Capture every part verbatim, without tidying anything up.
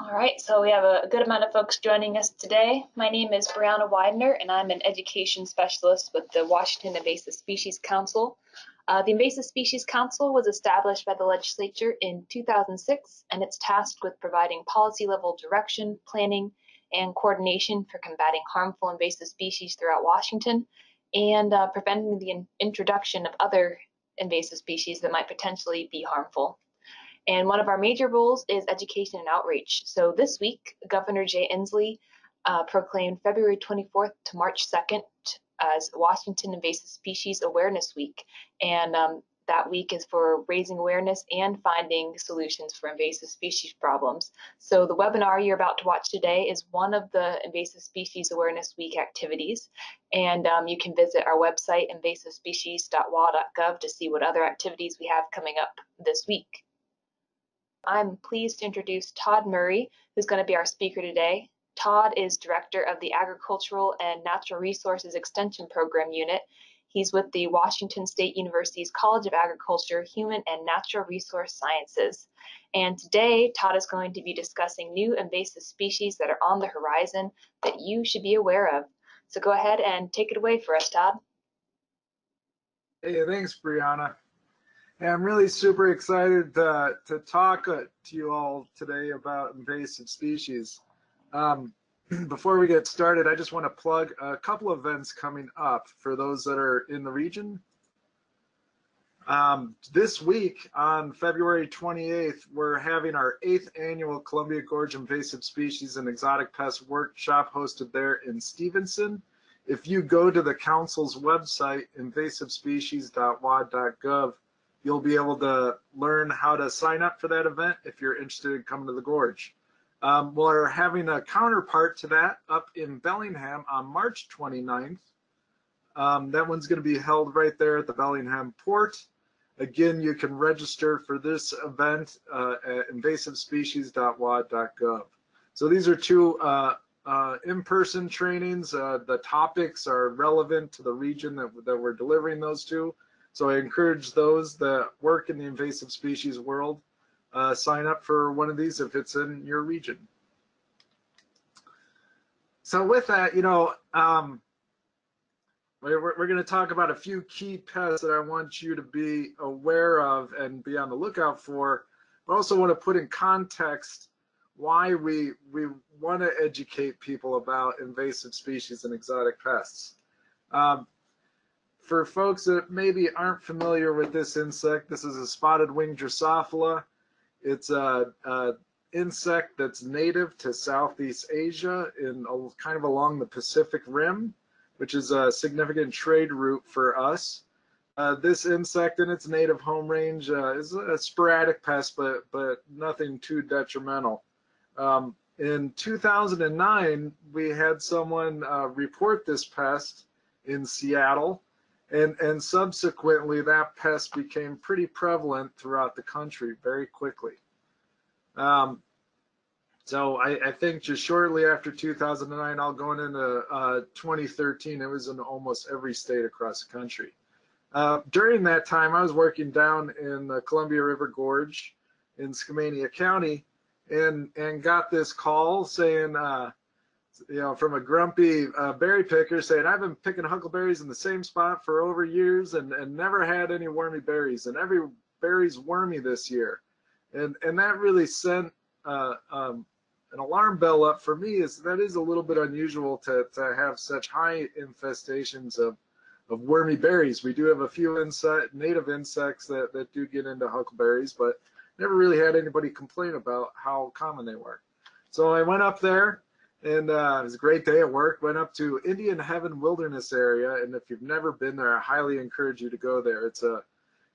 All right, so we have a good amount of folks joining us today. My name is Brianna Widener, and I'm an education specialist with the Washington Invasive Species Council. Uh, the Invasive Species Council was established by the legislature in two thousand six, and it's tasked with providing policy-level direction, planning, and coordination for combating harmful invasive species throughout Washington and uh, preventing the in introduction of other invasive species that might potentially be harmful. And one of our major roles is education and outreach. So this week, Governor Jay Inslee uh, proclaimed February twenty-fourth to March second as Washington Invasive Species Awareness Week. And um, that week is for raising awareness and finding solutions for invasive species problems. So the webinar you're about to watch today is one of the Invasive Species Awareness Week activities. And um, you can visit our website, invasive species dot w a dot gov, to see what other activities we have coming up this week. I'm pleased to introduce Todd Murray, who's going to be our speaker today. Todd is director of the Agricultural and Natural Resources Extension Program Unit. He's with the Washington State University's College of Agriculture, Human and Natural Resource Sciences. And today, Todd is going to be discussing new invasive species that are on the horizon that you should be aware of. So go ahead and take it away for us, Todd. Hey, thanks, Brianna. And I'm really super excited to, to talk uh, to you all today about invasive species. Um, before we get started, I just want to plug a couple of events coming up for those that are in the region. Um, this week on February twenty-eighth, we're having our eighth annual Columbia Gorge Invasive Species and Exotic Pest Workshop hosted there in Stevenson. If you go to the council's website, invasive species dot w a dot gov, you'll be able to learn how to sign up for that event if you're interested in coming to the Gorge. Um, we're having a counterpart to that up in Bellingham on March twenty-ninth. Um, that one's going to be held right there at the Bellingham Port. Again, you can register for this event uh, at invasive species dot w a dot gov. So these are two uh, uh, in-person trainings. Uh, the topics are relevant to the region that, that we're delivering those to. So I encourage those that work in the invasive species world, uh, sign up for one of these if it's in your region. So with that, you know, um, we're, we're going to talk about a few key pests that I want you to be aware of and be on the lookout for. But I also want to put in context why we, we want to educate people about invasive species and exotic pests. Um, For folks that maybe aren't familiar with this insect, this is a spotted wing Drosophila. It's a, a insect that's native to Southeast Asia in a, kind of along the Pacific Rim, which is a significant trade route for us. Uh, this insect in its native home range uh, is a sporadic pest, but but nothing too detrimental. Um, in two thousand nine, we had someone uh, report this pest in Seattle. And, and subsequently, that pest became pretty prevalent throughout the country very quickly. Um, so I, I think just shortly after two thousand nine, all going into uh, twenty thirteen, it was in almost every state across the country. Uh, during that time, I was working down in the Columbia River Gorge in Skamania County and, and got this call saying, uh, you know, from a grumpy uh, berry picker saying, I've been picking huckleberries in the same spot for over years and, and never had any wormy berries, and every berry's wormy this year. And and that really sent uh, um, an alarm bell up for me. Is that is a little bit unusual to, to have such high infestations of, of wormy berries. We do have a few insect, native insects that, that do get into huckleberries, but never really had anybody complain about how common they were. So I went up there. And uh, it was a great day at work. Went up to Indian Heaven Wilderness Area, and if you've never been there, I highly encourage you to go there. It's a,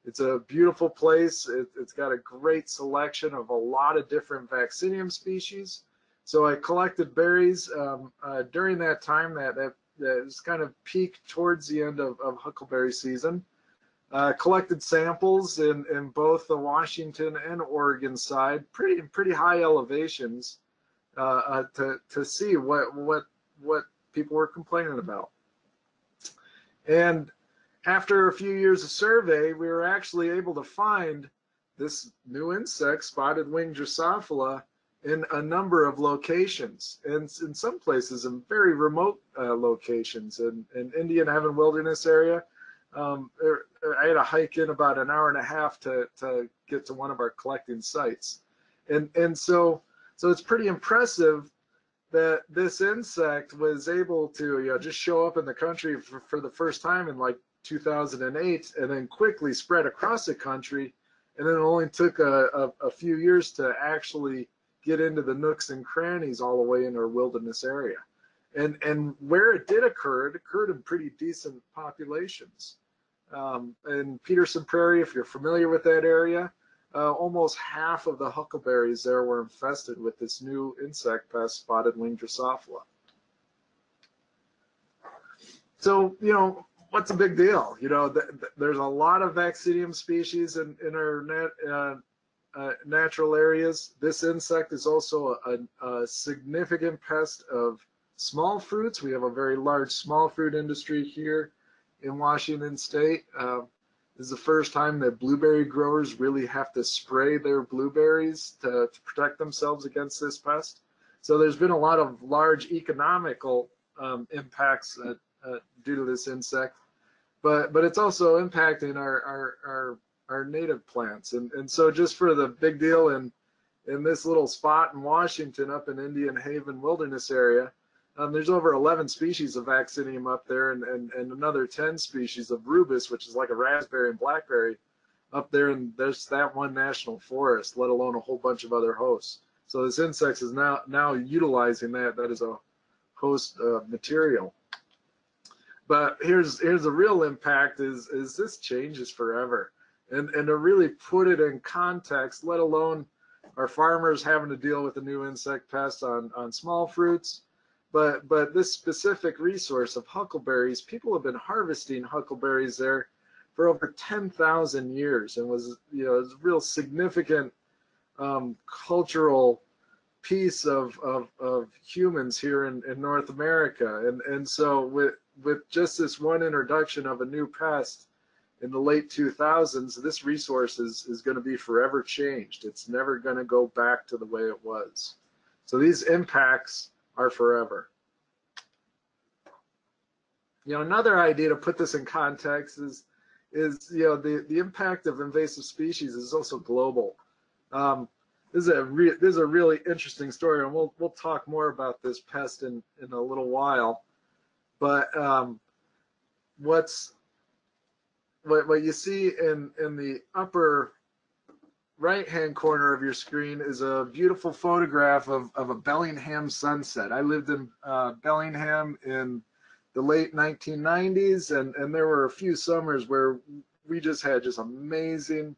it's a beautiful place. It, it's got a great selection of a lot of different vaccinium species. So I collected berries um, uh, during that time. That that, that was kind of peaked towards the end of, of huckleberry season. Uh, collected samples in in both the Washington and Oregon side, pretty pretty high elevations. Uh, uh, to to see what what what people were complaining about, and after a few years of survey, we were actually able to find this new insect, spotted wing Drosophila, in a number of locations, and in some places in very remote uh, locations. In, in Indian Heaven Wilderness Area, um, I had to hike in about an hour and a half to, to get to one of our collecting sites. And, and so, so it's pretty impressive that this insect was able to, you know, just show up in the country for, for the first time in like two thousand eight, and then quickly spread across the country, and then it only took a, a, a few years to actually get into the nooks and crannies all the way in our wilderness area. And, and where it did occur, it occurred in pretty decent populations. Um, in Peterson Prairie, if you're familiar with that area, uh, almost half of the huckleberries there were infested with this new insect pest, spotted wing Drosophila. So, you know, what's a big deal? You know, th th there's a lot of Vaccinium species in, in our nat uh, uh, natural areas. This insect is also a, a significant pest of small fruits. We have a very large small fruit industry here in Washington State. Uh, this is the first time that blueberry growers really have to spray their blueberries to, to protect themselves against this pest. So there's been a lot of large economical um, impacts uh, uh, due to this insect. But, but it's also impacting our, our, our, our native plants. And, and so just for the big deal in, in this little spot in Washington up in Indian Haven Wilderness Area, um, there's over eleven species of Vaccinium up there, and, and, and another ten species of rubus, which is like a raspberry and blackberry, up there in there's that one national forest, let alone a whole bunch of other hosts. So this insect is now, now utilizing that. That is a host uh, material. But here's here's the real impact is is this changes forever, and and to really put it in context, let alone our farmers having to deal with the new insect pest on on small fruits, but but this specific resource of huckleberries, people have been harvesting huckleberries there for over ten thousand years, and was you know it's a real significant um, cultural piece of, of of humans here in, in North America, and and so with with just this one introduction of a new pest in the late two thousands, this resource is, is going to be forever changed. It's never going to go back to the way it was. So these impacts are forever. You know, another idea to put this in context is, is you know, the, the impact of invasive species is also global. Um, this, is a re this is a really interesting story, and we'll, we'll talk more about this pest in, in a little while. But um, what's what, what you see in, in the upper right-hand corner of your screen is a beautiful photograph of, of a Bellingham sunset. I lived in uh, Bellingham in the late nineteen nineties, and, and there were a few summers where we just had just amazing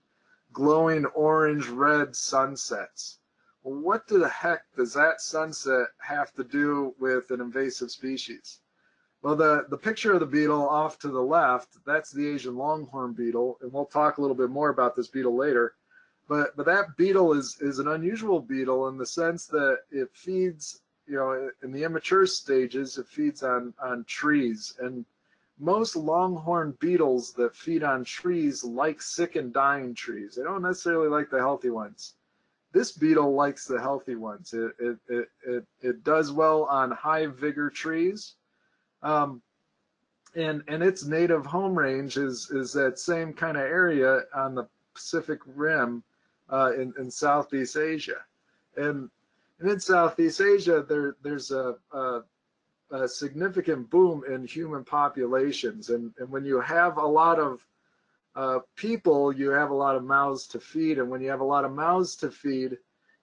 glowing orange-red sunsets. Well, what the heck does that sunset have to do with an invasive species? Well, the, the picture of the beetle off to the left, that's the Asian longhorn beetle, and we'll talk a little bit more about this beetle later. But, but that beetle is, is an unusual beetle in the sense that it feeds, you know, in the immature stages, it feeds on, on trees. And most longhorn beetles that feed on trees like sick and dying trees. They don't necessarily like the healthy ones. This beetle likes the healthy ones. It, it, it, it, it does well on high vigor trees. Um, and, and its native home range is, is that same kind of area on the Pacific Rim uh, in, in Southeast Asia. And, and in Southeast Asia, there, there's a, a, a significant boom in human populations. And, and when you have a lot of uh, people, you have a lot of mouths to feed. And when you have a lot of mouths to feed,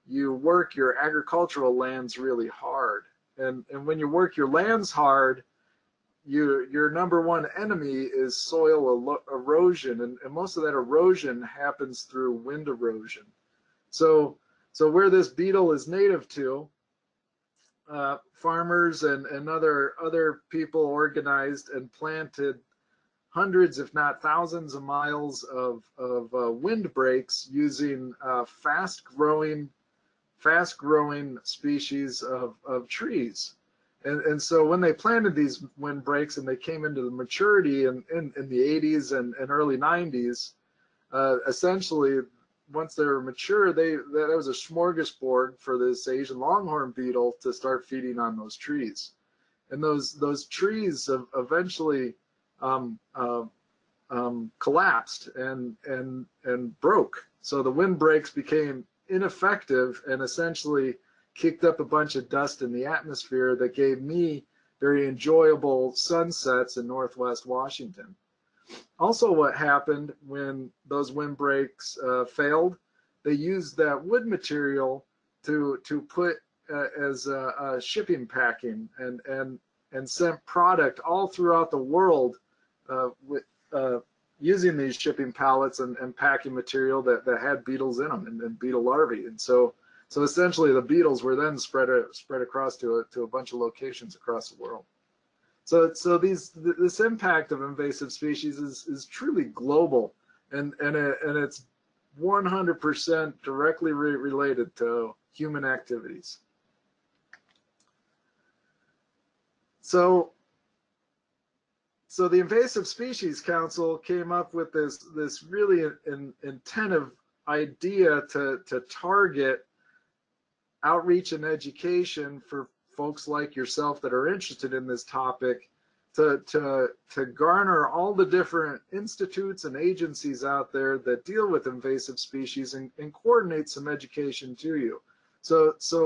you work your agricultural lands really hard. And, and when you work your lands hard, Your, your number one enemy is soil erosion, and, and most of that erosion happens through wind erosion. So, so where this beetle is native to, uh, farmers and, and other, other people organized and planted hundreds, if not thousands of miles of, of uh, windbreaks using uh, fast-growing fast-growing species of, of trees. And, and so when they planted these windbreaks and they came into the maturity in, in, in the eighties and, and early nineties, uh, essentially once they're mature, they that was a smorgasbord for this Asian longhorn beetle to start feeding on those trees. And those those trees eventually um, uh, um, collapsed and and and broke. So the windbreaks became ineffective and essentially kicked up a bunch of dust in the atmosphere that gave me very enjoyable sunsets in Northwest Washington. Also, what happened when those windbreaks uh, failed? They used that wood material to to put Uh, as uh, uh, shipping, packing, and and and sent product all throughout the world uh, with, uh, using these shipping pallets and, and packing material that, that had beetles in them and, and beetle larvae. And so so essentially the beetles were then spread a, spread across to a, to a bunch of locations across the world. So so these th this impact of invasive species is is truly global, and and it, and it's one hundred percent directly re related to human activities. So, so the Invasive Species Council came up with this this really in, in, intensive idea to, to target outreach and education for folks like yourself that are interested in this topic, to, to, to garner all the different institutes and agencies out there that deal with invasive species and, and coordinate some education to you. So, so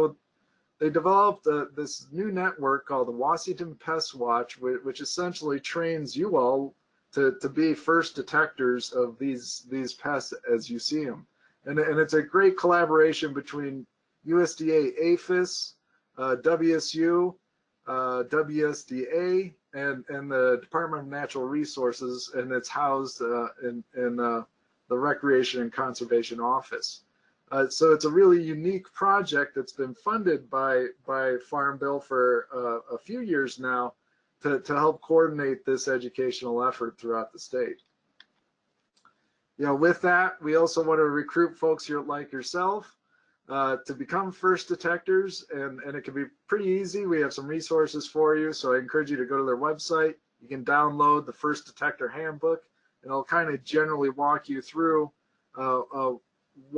they developed a, this new network called the Washington Pest Watch, which, which essentially trains you all to, to be first detectors of these these pests as you see them. And, and it's a great collaboration between U S D A APHIS, uh, W S U, uh, W S D A, and, and the Department of Natural Resources, and it's housed uh, in, in uh, the Recreation and Conservation Office. Uh, so it's a really unique project that's been funded by by Farm Bill for uh, a few years now to, to help coordinate this educational effort throughout the state. You know, with that, we also want to recruit folks here like yourself uh, to become first detectors, and, and it can be pretty easy. We have some resources for you, so I encourage you to go to their website. You can download the First Detector Handbook, and it'll kind of generally walk you through uh, uh,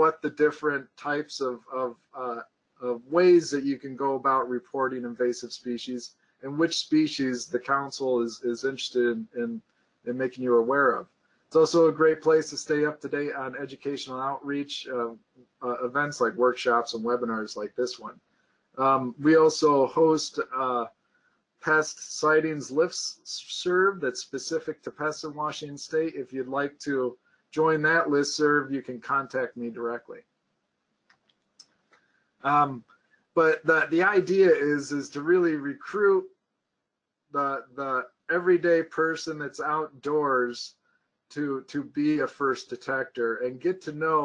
what the different types of, of, uh, of ways that you can go about reporting invasive species and which species the council is, is interested in, in, in making you aware of. It's also a great place to stay up to date on educational outreach uh, uh, events like workshops and webinars like this one. Um, we also host uh, pest sightings lifts serve that's specific to pests in Washington State. If you'd like to join that listserv, you can contact me directly. Um, but the, the idea is, is to really recruit the, the everyday person that's outdoors to, to be a first detector and get to know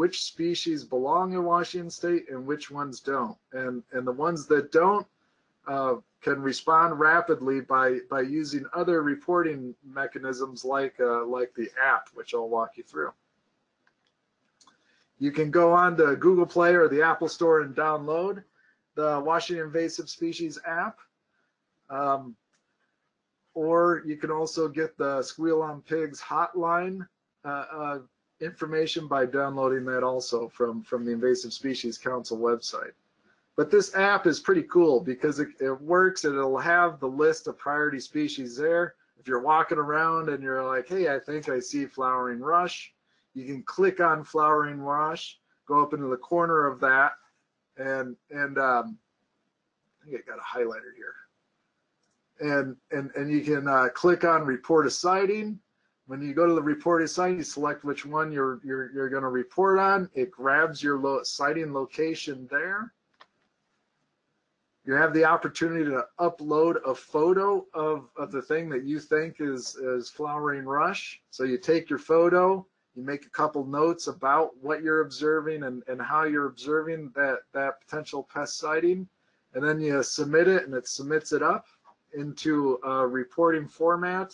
which species belong in Washington State and which ones don't. And, and the ones that don't uh, can respond rapidly by by using other reporting mechanisms like uh, like the app, which I'll walk you through. You can go on to Google Play or the Apple Store and download the Washington Invasive Species app, um, or you can also get the Squeal on Pigs hotline uh, uh, information by downloading that also from from the Invasive Species Council website. But this app is pretty cool because it, it works and it'll have the list of priority species there. If you're walking around and you're like, hey, I think I see flowering rush, you can click on flowering rush, go up into the corner of that, and and um, I think I got a highlighter here. And and and you can uh, click on report a sighting. When you go to the report a sighting, you select which one you're you're you're going to report on. It grabs your lo- sighting location there. You have the opportunity to upload a photo of, of the thing that you think is, is flowering rush. So you take your photo, you make a couple notes about what you're observing and, and how you're observing that, that potential pest sighting, and then you submit it, and it submits it up into a reporting format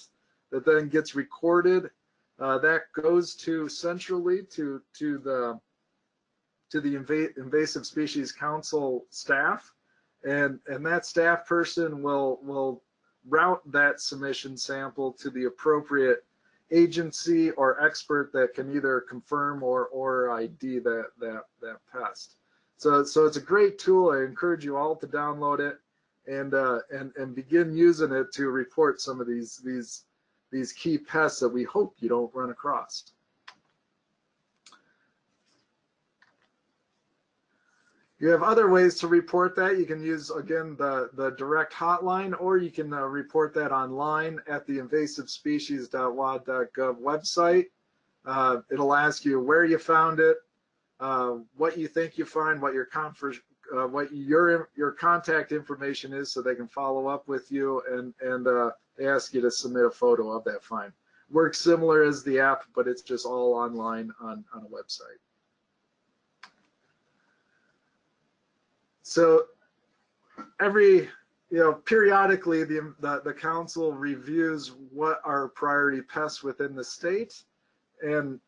that then gets recorded. Uh, that goes to centrally to, to the, to the Inva- Invasive Species Council staff. And, and that staff person will, will route that submission sample to the appropriate agency or expert that can either confirm or or I D that that that pest. So so it's a great tool. I encourage you all to download it and uh, and and begin using it to report some of these these these key pests that we hope you don't run across. You have other ways to report that. You can use, again, the, the direct hotline, or you can uh, report that online at the invasive species dot wad dot gov website. Uh, it'll ask you where you found it, uh, what you think you find, what your conference, uh, what your your contact information is, so they can follow up with you, and and uh, they ask you to submit a photo of that find. Works similar as the app, but it's just all online on, on a website. So every, you know, periodically the, the, the council reviews what are priority pests within the state, and,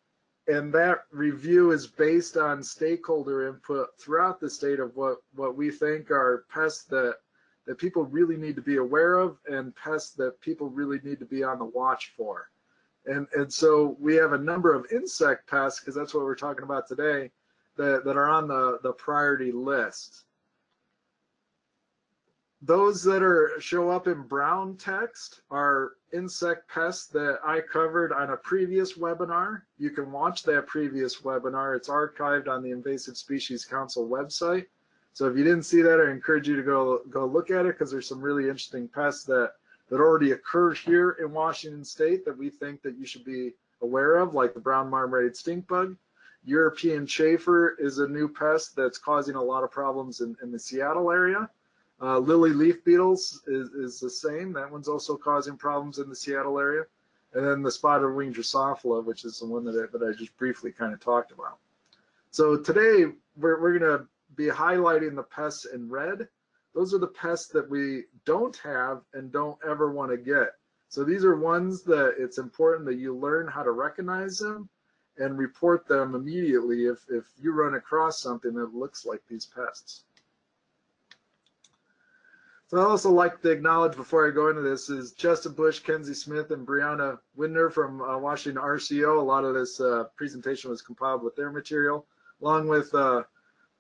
and that review is based on stakeholder input throughout the state of what, what we think are pests that, that people really need to be aware of, and pests that people really need to be on the watch for. And, and so we have a number of insect pests, because that's what we're talking about today, that, that are on the, the priority list. Those that are show up in brown text are insect pests that I covered on a previous webinar. You can watch that previous webinar. It's archived on the Invasive Species Council website. So if you didn't see that, I encourage you to go, go look at it, because there's some really interesting pests that, that already occur here in Washington State that we think that you should be aware of, like the brown marmorated stink bug. European chafer is a new pest that's causing a lot of problems in, in the Seattle area. Uh, lily leaf beetles is, is the same. That one's also causing problems in the Seattle area. And then the spotted wing Drosophila, which is the one that I, that I just briefly kind of talked about. So today we're, we're going to be highlighting the pests in red. Those are the pests that we don't have and don't ever want to get. So these are ones that it's important that you learn how to recognize them and report them immediately if, if you run across something that looks like these pests. So I also like to acknowledge, before I go into this, is Justin Bush, Kenzie Smith, and Brianna Widener from uh, Washington R C O. A lot of this uh, presentation was compiled with their material, along with uh,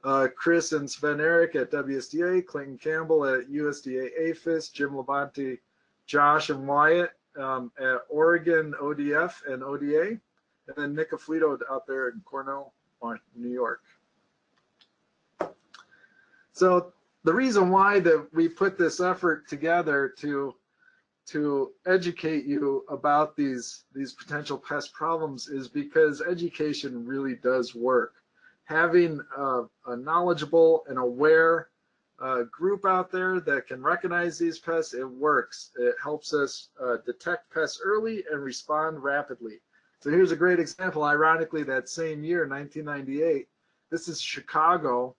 uh, Chris and Sven Eric at W S D A, Clinton Campbell at U S D A APHIS, Jim Labonte, Josh and Wyatt um, at Oregon O D F and O D A, and then Nick Afflito out there in Cornell, New York. So the reason why that we put this effort together to to educate you about these these potential pest problems is because education really does work. Having a, a knowledgeable and aware uh, group out there that can recognize these pests, it works. It helps us uh, detect pests early and respond rapidly. So here's a great example. Ironically, that same year, nineteen ninety-eight, this is Chicago.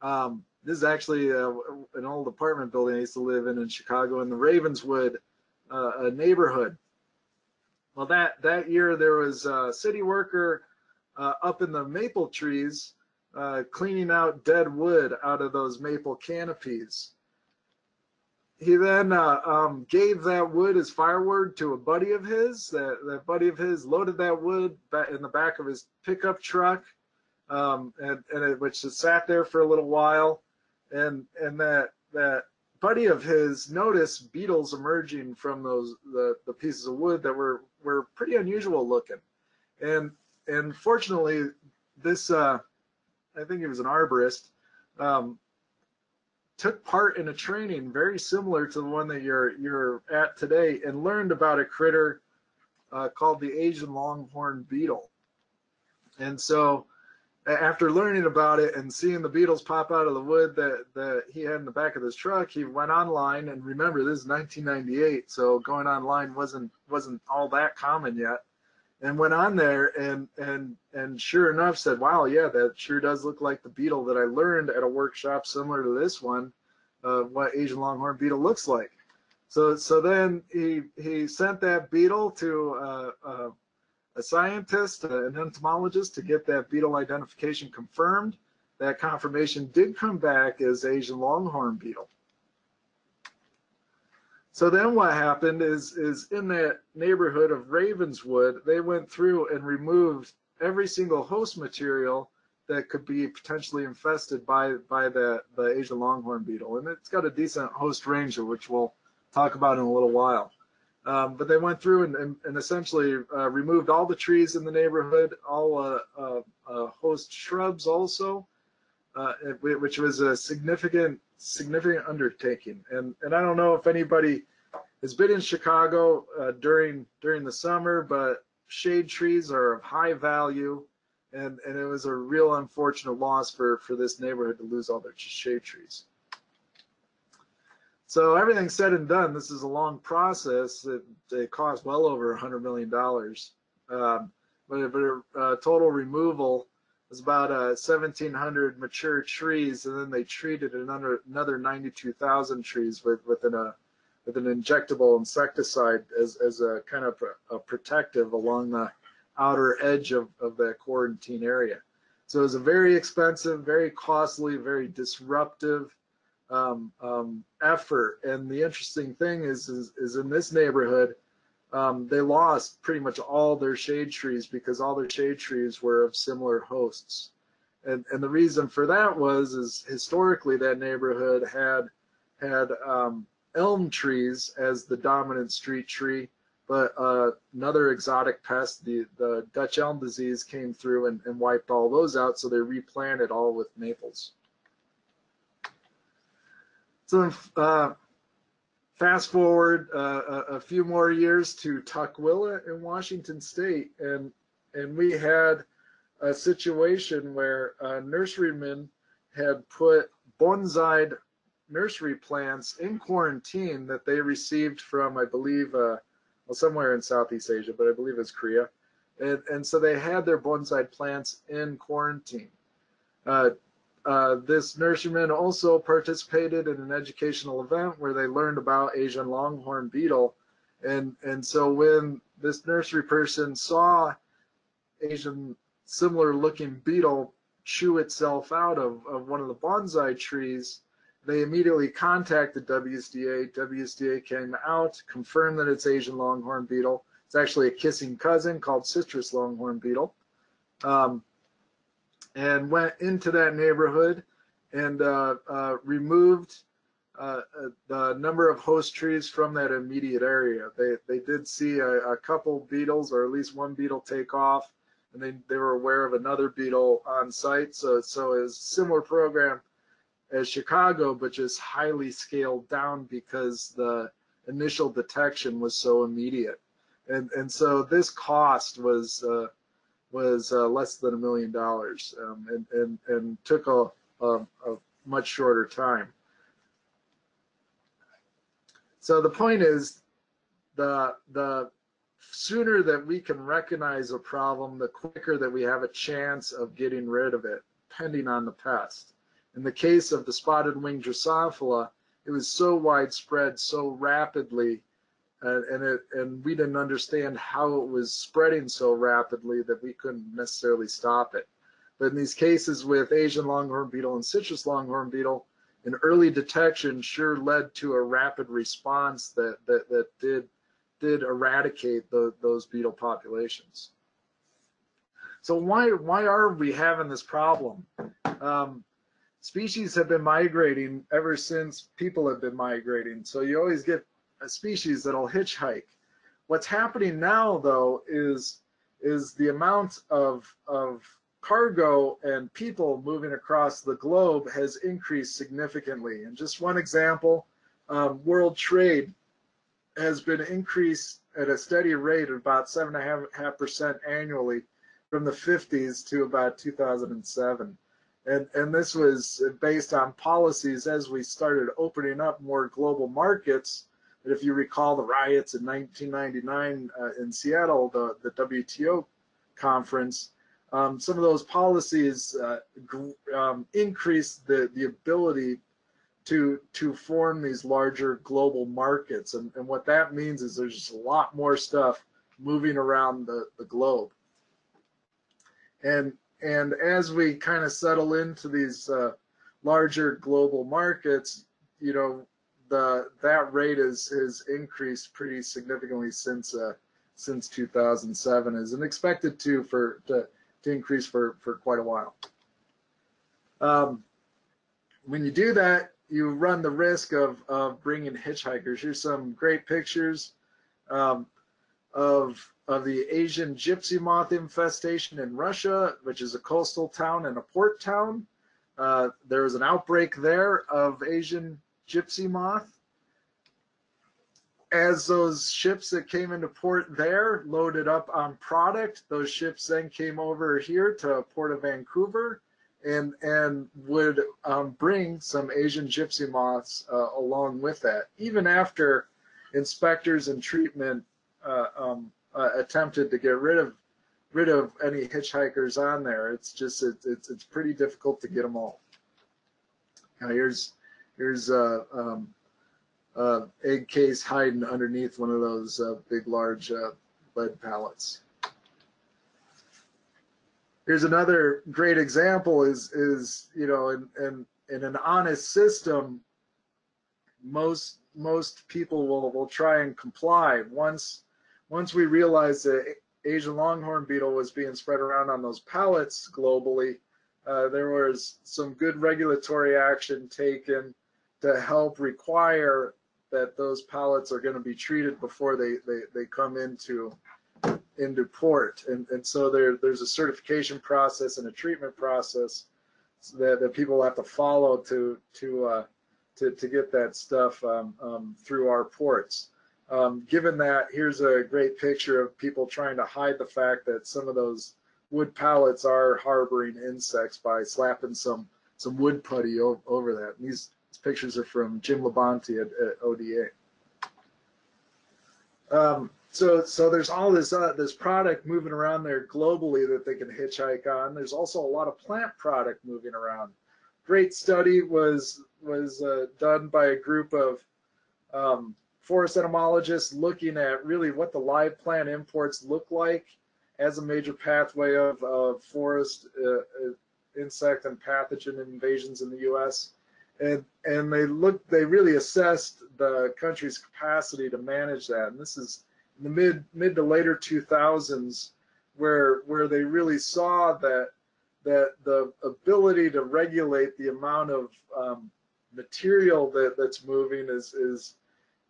Um, This is actually uh, an old apartment building I used to live in in Chicago, in the Ravenswood uh, neighborhood. Well, that, that year there was a city worker uh, up in the maple trees uh, cleaning out dead wood out of those maple canopies. He then uh, um, gave that wood as firewood to a buddy of his. That, that buddy of his loaded that wood in the back of his pickup truck, um, and, and it, which it sat there for a little while. And and that that buddy of his noticed beetles emerging from those the, the pieces of wood that were were pretty unusual looking, and and fortunately this uh, I think he was an arborist, um, took part in a training very similar to the one that you're you're at today, and learned about a critter uh, called the Asian longhorn beetle. And so after learning about it and seeing the beetles pop out of the wood that, that he had in the back of his truck, he went online, and remember, this is nineteen ninety-eight, so going online wasn't wasn't all that common yet, and went on there and and and sure enough said, wow, yeah, that sure does look like the beetle that I learned at a workshop similar to this one, uh, what Asian longhorn beetle looks like. So so then he he sent that beetle to uh, uh, a scientist, an entomologist, to get that beetle identification confirmed. That confirmation did come back as Asian longhorn beetle. So then what happened is, is in that neighborhood of Ravenswood, they went through and removed every single host material that could be potentially infested by, by the, the Asian longhorn beetle. And it's got a decent host range, which we'll talk about in a little while. Um, but they went through and, and, and essentially uh, removed all the trees in the neighborhood, all uh, uh, uh, host shrubs also, uh, which was a significant significant undertaking. And and I don't know if anybody has been in Chicago uh, during during the summer, but shade trees are of high value, and and it was a real unfortunate loss for for this neighborhood to lose all their shade trees. So everything said and done, this is a long process that it cost well over one hundred million dollars. Um, but but uh, total removal was about uh, seventeen hundred mature trees, and then they treated another, another ninety-two thousand trees with, within a, with an injectable insecticide as, as a kind of a protective along the outer edge of, of the quarantine area. So it was a very expensive, very costly, very disruptive Um, um, effort. And the interesting thing is, is, is in this neighborhood, um, they lost pretty much all their shade trees because all their shade trees were of similar hosts. And, and the reason for that was, is historically that neighborhood had, had um, elm trees as the dominant street tree, but uh, another exotic pest, the, the Dutch elm disease, came through and, and wiped all those out. So they replanted all with maples. So uh, fast forward uh, a, a few more years to Tukwila in Washington State, and and we had a situation where uh, nurserymen had put bonsai nursery plants in quarantine that they received from, I believe, uh, well, somewhere in Southeast Asia, but I believe it's Korea, and and so they had their bonsai plants in quarantine. Uh, Uh, this nurseryman also participated in an educational event where they learned about Asian longhorn beetle, and and so when this nursery person saw Asian similar looking beetle chew itself out of, of one of the bonsai trees, they immediately contacted W S D A. W S D A came out, confirmed that it's Asian longhorn beetle. It's actually a kissing cousin called citrus longhorn beetle. Um, and went into that neighborhood and uh, uh, removed uh, the number of host trees from that immediate area. They, they did see a, a couple beetles, or at least one beetle, take off, and they, they were aware of another beetle on site. So, so it was a similar program as Chicago, but just highly scaled down because the initial detection was so immediate. And, and so this cost was uh, was uh, less than a million dollars um, and, and, and took a, a, a much shorter time. So the point is, the, the sooner that we can recognize a problem, the quicker that we have a chance of getting rid of it, depending on the pest. In the case of the spotted wing Drosophila, it was so widespread so rapidly, And, and, it, and we didn't understand how it was spreading so rapidly that we couldn't necessarily stop it. But in these cases with Asian longhorn beetle and citrus longhorn beetle, an early detection sure led to a rapid response that, that, that did, did eradicate the, those beetle populations. So why, why are we having this problem? Um, species have been migrating ever since people have been migrating. So you always get a species that'll hitchhike. What's happening now, though, is is the amount of of cargo and people moving across the globe has increased significantly. And just one example, um, world trade has been increased at a steady rate of about seven and a half percent annually from the fifties to about two thousand seven. And, and this was based on policies as we started opening up more global markets. But if you recall the riots in nineteen ninety-nine uh, in Seattle, the, the W T O conference, um, some of those policies uh, um, increased the, the ability to, to form these larger global markets. And, and what that means is there's just a lot more stuff moving around the, the globe. And, and as we kind of settle into these uh, larger global markets, you know, the that rate is has increased pretty significantly since uh, since two thousand seven, is and expected to for to to increase for for quite a while. Um, when you do that, you run the risk of of bringing hitchhikers. Here's some great pictures um, of of the Asian gypsy moth infestation in Russia, which is a coastal town and a port town. Uh, there was an outbreak there of Asian gypsy moth. As those ships that came into port there loaded up on product, those ships then came over here to Port of Vancouver and, and would um, bring some Asian gypsy moths uh, along with that, even after inspectors and treatment uh, um, uh, attempted to get rid of rid of any hitchhikers on there. It's just it, it's it's pretty difficult to get them all. Now here's here's a uh, um, uh, egg case hiding underneath one of those uh, big large uh, lead pallets. Here's another great example. Is is you know in in, in an honest system, most most people will will try and comply. Once once we realize that Asian longhorn beetle was being spread around on those pallets globally, uh, there was some good regulatory action taken to help require that those pallets are going to be treated before they, they, they come into into port. And, and so there, there's a certification process and a treatment process that, that people have to follow to to uh, to, to get that stuff um, um, through our ports. Um, given that, here's a great picture of people trying to hide the fact that some of those wood pallets are harboring insects by slapping some some wood putty over that. And these pictures are from Jim Labonte at, at O D A. Um, so so there's all this uh, this product moving around there globally that they can hitchhike on. There's also a lot of plant product moving around. Great study was was uh, done by a group of um, forest entomologists looking at really what the live plant imports look like as a major pathway of, of forest uh, insect and pathogen invasions in the U S And, and they looked, they really assessed the country's capacity to manage that. And this is in the mid, mid to later two thousands where, where they really saw that, that the ability to regulate the amount of um, material that, that's moving is, is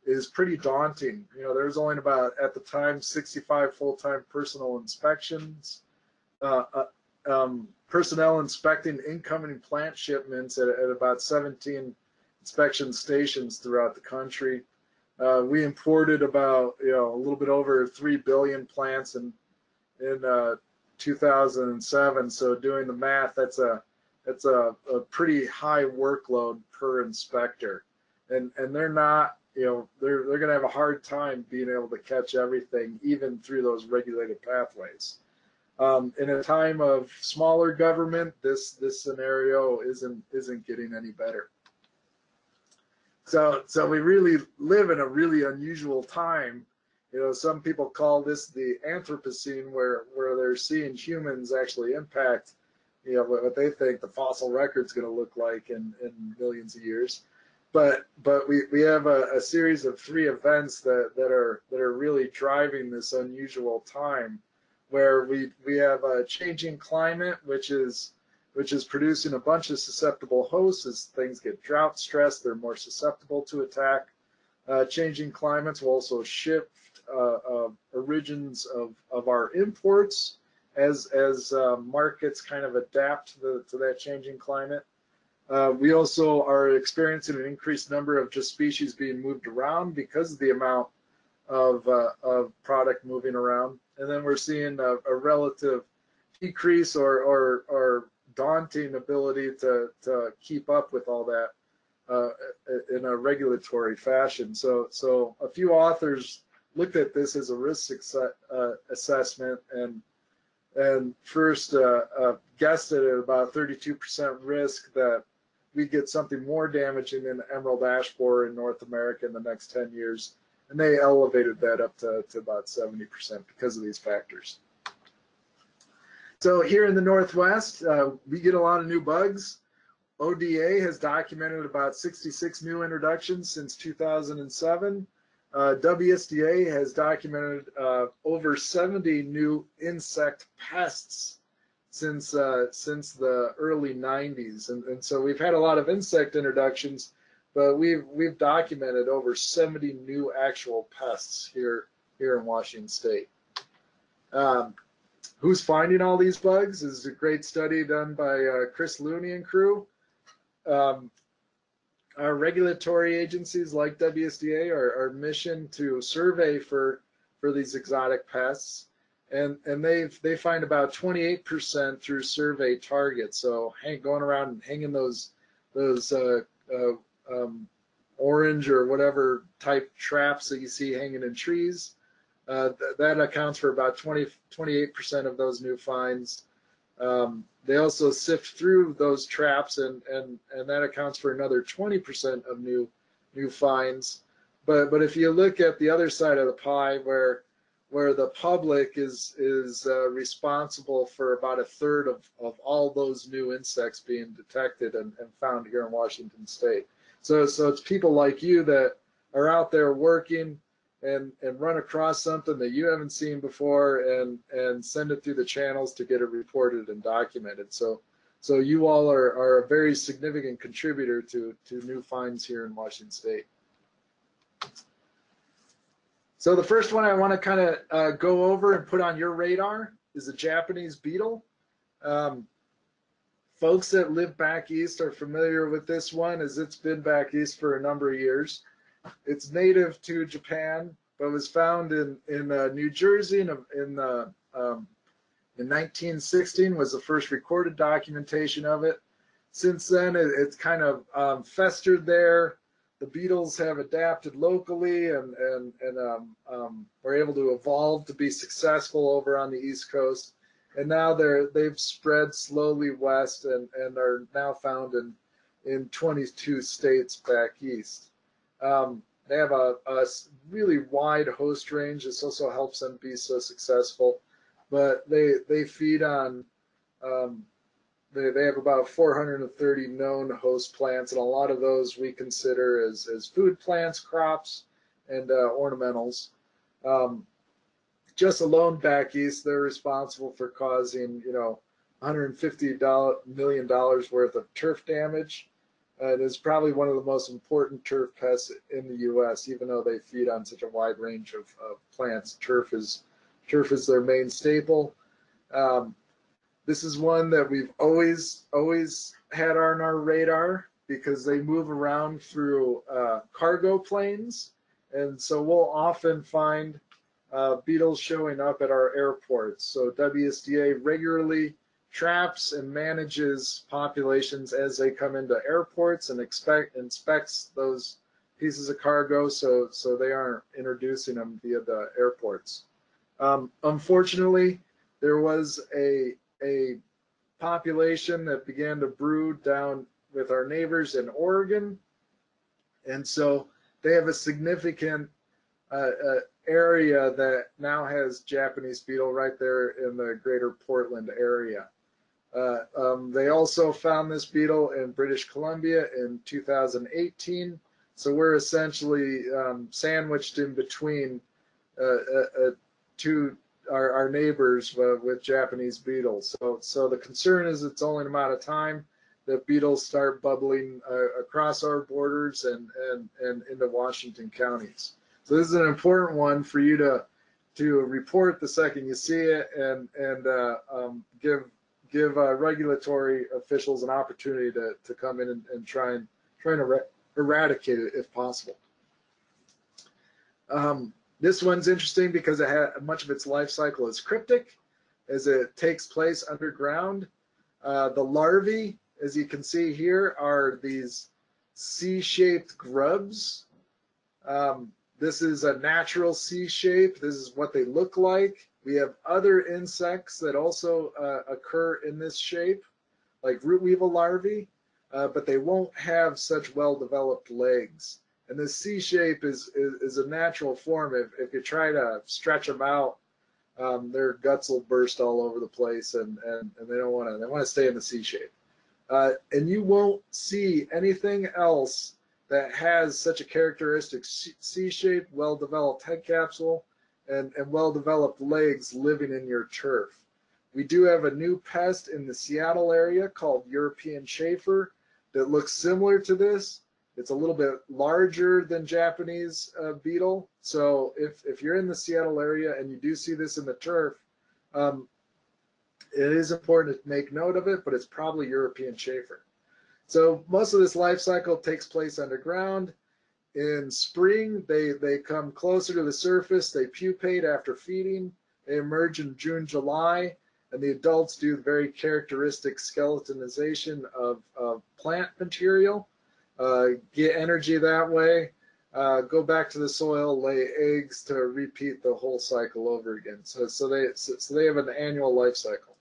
is pretty daunting. You know, there's only about, at the time, sixty-five full-time personal inspections, uh, uh, um, personnel inspecting incoming plant shipments at, at about seventeen inspection stations throughout the country. Uh, we imported about, you know, a little bit over three billion plants in, in uh, two thousand seven. So doing the math, that's a, that's a, a pretty high workload per inspector. And, and they're not, you know, they're they're going to have a hard time being able to catch everything, even through those regulated pathways. Um, in a time of smaller government, this this scenario isn't isn't getting any better. So so we really live in a really unusual time. You know, some people call this the Anthropocene, where where they're seeing humans actually impact, you know, what they think the fossil record's going to look like in in millions of years. But but we, we have a, a series of three events that, that are that are really driving this unusual time, where we we have a changing climate, which is which is producing a bunch of susceptible hosts. As things get drought stressed, they're more susceptible to attack. Uh, changing climates will also shift uh, uh, origins of, of our imports as as uh, markets kind of adapt to, the, to that changing climate. Uh, we also are experiencing an increased number of just species being moved around because of the amount of, uh, of product moving around. And then we're seeing a, a relative decrease or, or, or daunting ability to, to keep up with all that uh, in a regulatory fashion. So, so a few authors looked at this as a risk success, uh, assessment and and first uh, uh, guessed it at about thirty-two percent risk that we'd get something more damaging than emerald ash borer in North America in the next ten years, and they elevated that up to, to about seventy percent because of these factors. So here in the Northwest, uh, we get a lot of new bugs. O D A has documented about sixty-six new introductions since two thousand seven. Uh, W S D A has documented uh, over seventy new insect pests since uh, since the early nineties, and, and so we've had a lot of insect introductions, but we've we've documented over seventy new actual pests here here in Washington State. Um, who's finding all these bugs is a great study done by uh, Chris Looney and crew. Um, our regulatory agencies like W S D A are, are mission to survey for for these exotic pests, and and they they find about twenty-eight percent through survey targets. So hang, going around and hanging those those uh, uh, um, orange or whatever type traps that you see hanging in trees, uh, th that accounts for about twenty-eight percent of those new finds. Um, they also sift through those traps, and, and, and that accounts for another twenty percent of new new finds. But but if you look at the other side of the pie, where where the public is is uh, responsible for about a third of, of all those new insects being detected and, and found here in Washington State. So so it's people like you that are out there working and and run across something that you haven't seen before, and and send it through the channels to get it reported and documented. So so you all are, are a very significant contributor to, to new finds here in Washington State. So the first one I want to kind of uh, go over and put on your radar is the Japanese beetle. Um, folks that live back east are familiar with this one, as it's been back east for a number of years. It's native to Japan, but was found in in uh, New Jersey in in, uh, um, in nineteen sixteen was the first recorded documentation of it. Since then, it, it's kind of um, festered there. The beetles have adapted locally and and and um, um, were able to evolve to be successful over on the East Coast, and now they're they've spread slowly west and and are now found in in twenty-two states back east. Um, they have a, a really wide host range. This also helps them be so successful. But they they feed on, um, they, they have about four hundred thirty known host plants, and a lot of those we consider as, as food plants, crops, and uh, ornamentals. Um, just alone back east, they're responsible for causing, you know, one hundred fifty million dollars worth of turf damage. Uh, it is probably one of the most important turf pests in the U S Even though they feed on such a wide range of, of plants, turf is turf is their main staple. Um, this is one that we've always always had on our radar because they move around through uh, cargo planes, and so we'll often find uh, beetles showing up at our airports. So W S D A regularly traps and manages populations as they come into airports and expect, inspects those pieces of cargo, so so they aren't introducing them via the airports. Um, unfortunately, there was a a population that began to brew down with our neighbors in Oregon, and so they have a significant uh, uh, area that now has Japanese beetle right there in the greater Portland area. Uh, um, they also found this beetle in British Columbia in two thousand eighteen, so we're essentially um, sandwiched in between uh, uh, uh, two our, our neighbors uh, with Japanese beetles. So, so the concern is it's only an amount of time that beetles start bubbling uh, across our borders and, and, and into Washington counties. So this is an important one for you to to report the second you see it, and and uh, um, give. give uh, regulatory officials an opportunity to, to come in and, and try and try and er eradicate it if possible. Um, this one's interesting because it had, much of its life cycle is cryptic, as it takes place underground. Uh, the larvae, as you can see here, are these C-shaped grubs. Um, this is a natural C shape. This is what they look like. We have other insects that also uh, occur in this shape, like root weevil larvae, uh, but they won't have such well-developed legs. And this C shape is, is, is a natural form. If, if you try to stretch them out, um, their guts will burst all over the place, and, and, and they don't want to, they want to stay in the C shape. uh, and you won't see anything else that has such a characteristic C-shaped, well-developed head capsule and, and well-developed legs living in your turf. We do have a new pest in the Seattle area called European chafer that looks similar to this. It's a little bit larger than Japanese uh, beetle. So if, if you're in the Seattle area and you do see this in the turf, um, it is important to make note of it, but it's probably European chafer. So most of this life cycle takes place underground. In spring, they, they come closer to the surface. They pupate after feeding. They emerge in June, July, and the adults do the very characteristic skeletonization of, of plant material. Uh, get energy that way, uh, go back to the soil, lay eggs to repeat the whole cycle over again. So, so, they, so, so they have an annual life cycle.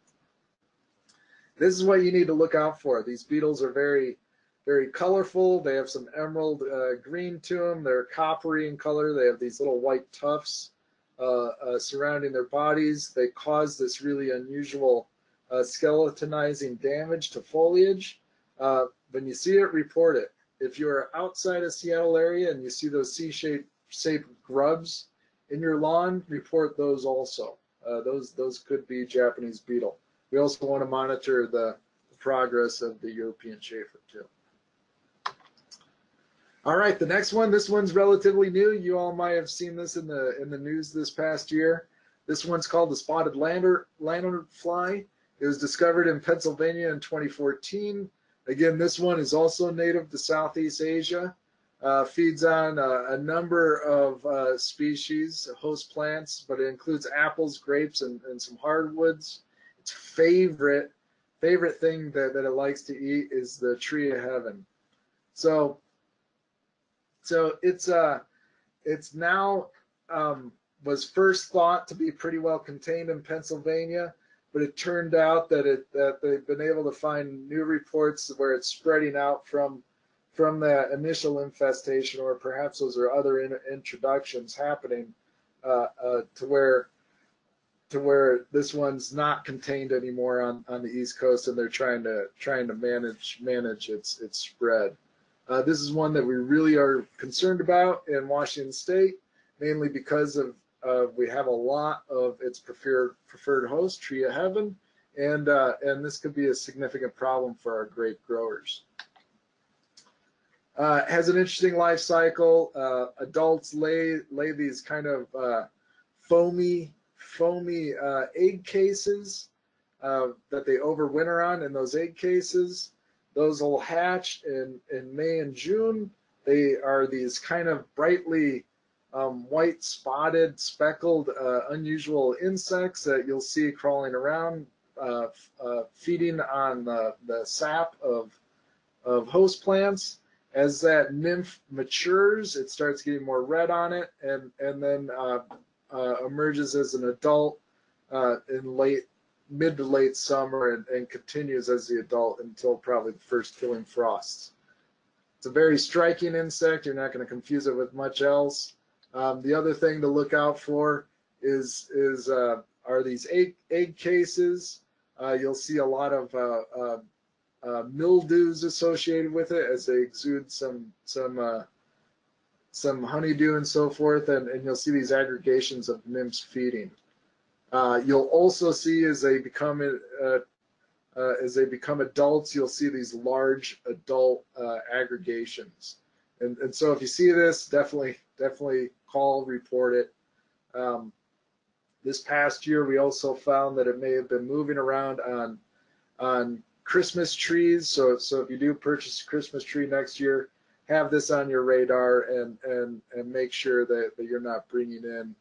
This is what you need to look out for. These beetles are very, very colorful. They have some emerald uh, green to them. They're coppery in color. They have these little white tufts uh, uh, surrounding their bodies. They cause this really unusual uh, skeletonizing damage to foliage. Uh, when you see it, report it. If you're outside of Seattle area and you see those C-shaped shaped grubs in your lawn, report those also. Uh, those those could be Japanese beetle. We also want to monitor the, the progress of the European chafer too. All right, the next one. This one's relatively new. You all might have seen this in the in the news this past year. This one's called the spotted lanternfly. It was discovered in Pennsylvania in twenty fourteen. Again, this one is also native to Southeast Asia, uh, feeds on a, a number of uh, species, host plants, but it includes apples, grapes, and, and some hardwoods. Its favorite favorite thing that, that it likes to eat is the tree of heaven. So, so it's uh, it's now um, was first thought to be pretty well contained in Pennsylvania. But it turned out that it that they've been able to find new reports where it's spreading out from from that initial infestation, or perhaps those are other in, introductions happening uh, uh, to where to where this one's not contained anymore on, on the East Coast, and they're trying to trying to manage manage its its spread. Uh, this is one that we really are concerned about in Washington State, mainly because of. Uh, we have a lot of its preferred preferred host, tree of heaven, and uh, and this could be a significant problem for our grape growers. Uh, has an interesting life cycle. Uh, adults lay lay these kind of uh, foamy foamy uh, egg cases uh, that they overwinter on. In those egg cases, those will hatch in in May and June. They are these kind of brightly Um, white, spotted, speckled, uh, unusual insects that you'll see crawling around, uh, uh, feeding on the, the sap of, of host plants. As that nymph matures, it starts getting more red on it, and, and then uh, uh, emerges as an adult uh, in late, mid to late summer, and, and continues as the adult until probably the first killing frosts. It's a very striking insect. You're not going to confuse it with much else. Um, the other thing to look out for is is uh, are these egg, egg cases. Uh, you'll see a lot of uh, uh, uh, mildews associated with it as they exude some some uh, some honeydew and so forth, and, and you'll see these aggregations of nymphs feeding. Uh, you'll also see as they become uh, uh, as they become adults, you'll see these large adult uh, aggregations. And, and so if you see this, definitely definitely call, report it. Um, this past year, we also found that it may have been moving around on on Christmas trees. So so if you do purchase a Christmas tree next year, have this on your radar and and and make sure that, that you're not bringing in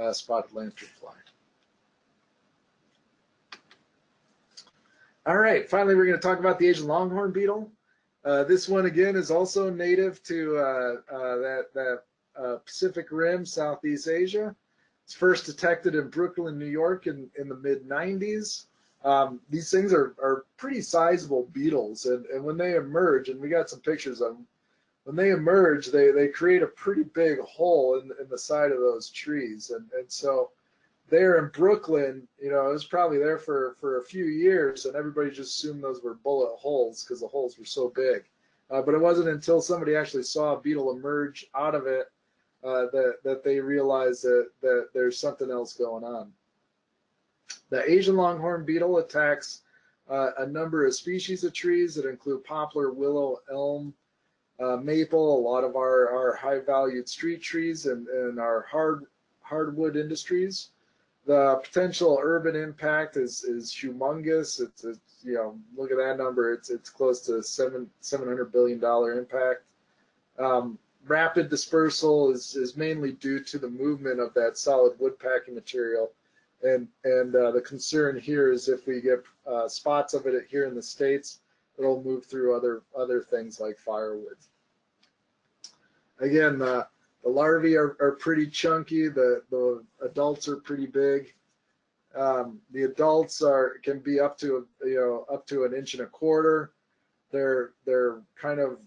uh, spotted lanternfly. All right, finally, we're going to talk about the Asian longhorn beetle. Uh, this one, again, is also native to uh, uh, that, that uh, Pacific Rim, Southeast Asia. It's first detected in Brooklyn, New York in, in the mid nineties. Um, these things are, are pretty sizable beetles, and, and when they emerge, and we got some pictures of them, when they emerge, they, they create a pretty big hole in, in the side of those trees. And, and so there in Brooklyn, you know, I was probably there for, for a few years, and everybody just assumed those were bullet holes because the holes were so big. Uh, but it wasn't until somebody actually saw a beetle emerge out of it uh, that, that they realized that, that there's something else going on. The Asian longhorn beetle attacks uh, a number of species of trees that include poplar, willow, elm, uh, maple, a lot of our, our high-valued street trees and, and our hard hardwood industries. The potential urban impact is is humongous. It's, it's you know, look at that number. It's it's close to seven seven hundred billion dollar impact. Um, rapid dispersal is is mainly due to the movement of that solid wood packing material, and and uh, the concern here is if we get uh, spots of it here in the States, it'll move through other other things like firewood. Again. Uh, The larvae are, are pretty chunky. The, the adults are pretty big. Um, the adults are can be up to you know up to an inch and a quarter. They're they're kind of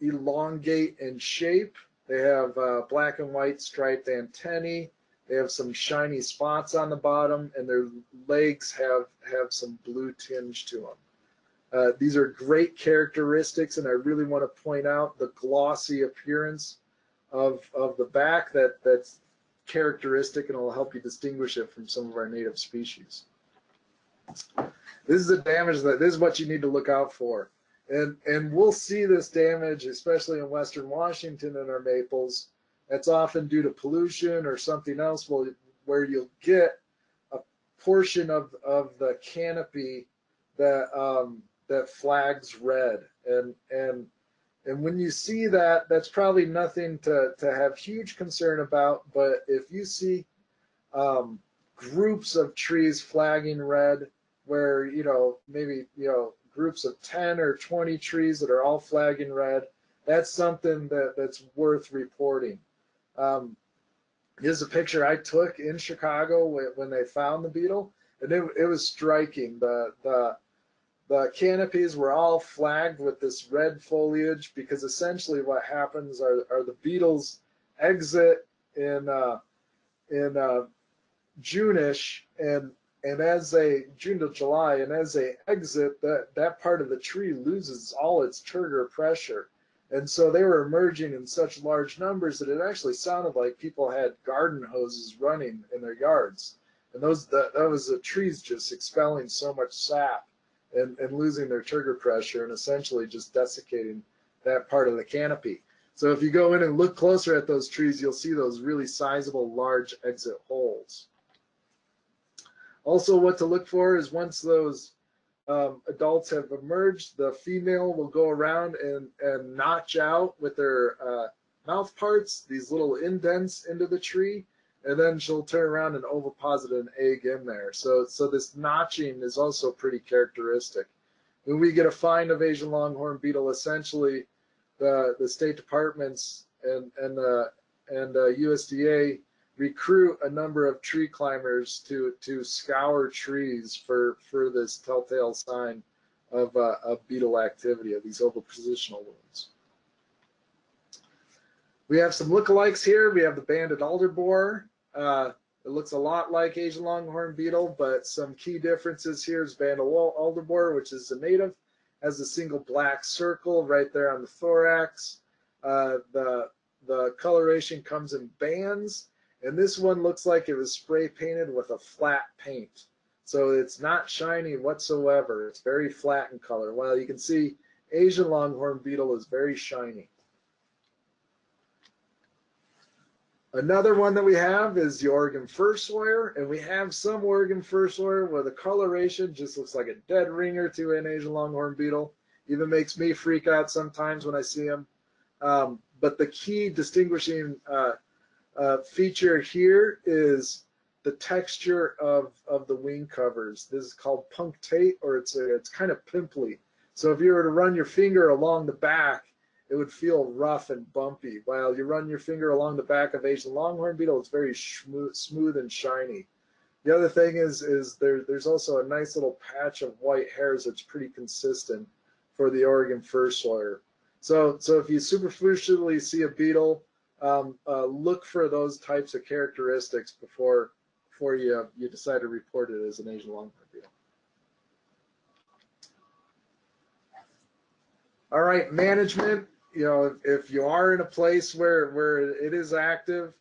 elongate in shape. They have uh, black and white striped antennae. They have some shiny spots on the bottom, and their legs have have some blue tinge to them. Uh, these are great characteristics, and I really want to point out the glossy appearance Of, of the back that, that's characteristic, and it'll help you distinguish it from some of our native species. This is the damage that this is what you need to look out for, and and we'll see this damage, especially in Western Washington in our maples. That's often due to pollution or something else, where you'll get a portion of of the canopy that um, that flags red, and and. And when you see that, that's probably nothing to, to have huge concern about, but if you see um, groups of trees flagging red, where, you know, maybe, you know, groups of ten or twenty trees that are all flagging red, that's something that, that's worth reporting. Um, here's a picture I took in Chicago when, when they found the beetle, and it, it was striking. The, the, The canopies were all flagged with this red foliage, because essentially what happens are, are the beetles exit in uh, in uh, June-ish, and and as they June to July, and as they exit, that that part of the tree loses all its trigger pressure, and so they were emerging in such large numbers that it actually sounded like people had garden hoses running in their yards, and those that, that was the trees just expelling so much sap. And, and losing their trigger pressure and essentially just desiccating that part of the canopy. So if you go in and look closer at those trees, you'll see those really sizable large exit holes. Also, what to look for is once those um, adults have emerged, the female will go around and, and notch out with their uh, mouth parts these little indents into the tree, and then she'll turn around and oviposit an egg in there. So, so this notching is also pretty characteristic. When we get a find of Asian longhorn beetle, essentially the, the State Department's and, and, uh, and uh, U S D A recruit a number of tree climbers to, to scour trees for, for this telltale sign of, uh, of beetle activity, of these ovipositional wounds. We have some lookalikes here. We have the banded alder borer. Uh, it looks a lot like Asian longhorn beetle, but some key differences here is banded alder borer, which is the native, has a single black circle right there on the thorax. Uh, the, the coloration comes in bands, and this one looks like it was spray painted with a flat paint. So it's not shiny whatsoever. It's very flat in color. Well, you can see Asian longhorn beetle is very shiny. Another one that we have is the Oregon fir sawyer, and we have some Oregon fir sawyer where the coloration just looks like a dead ringer to an Asian longhorn beetle. Even makes me freak out sometimes when I see them. Um, but the key distinguishing uh, uh, feature here is the texture of, of the wing covers. This is called punctate, or it's, a, it's kind of pimply. So if you were to run your finger along the back, it would feel rough and bumpy. While you run your finger along the back of Asian longhorn beetle, it's very smooth and shiny. The other thing is, is there, there's also a nice little patch of white hairs that's pretty consistent for the Oregon fir sawyer. So, so if you superficially see a beetle, um, uh, look for those types of characteristics before, before you you decide to report it as an Asian longhorn beetle. All right, management. You know, if you are in a place where where it is active,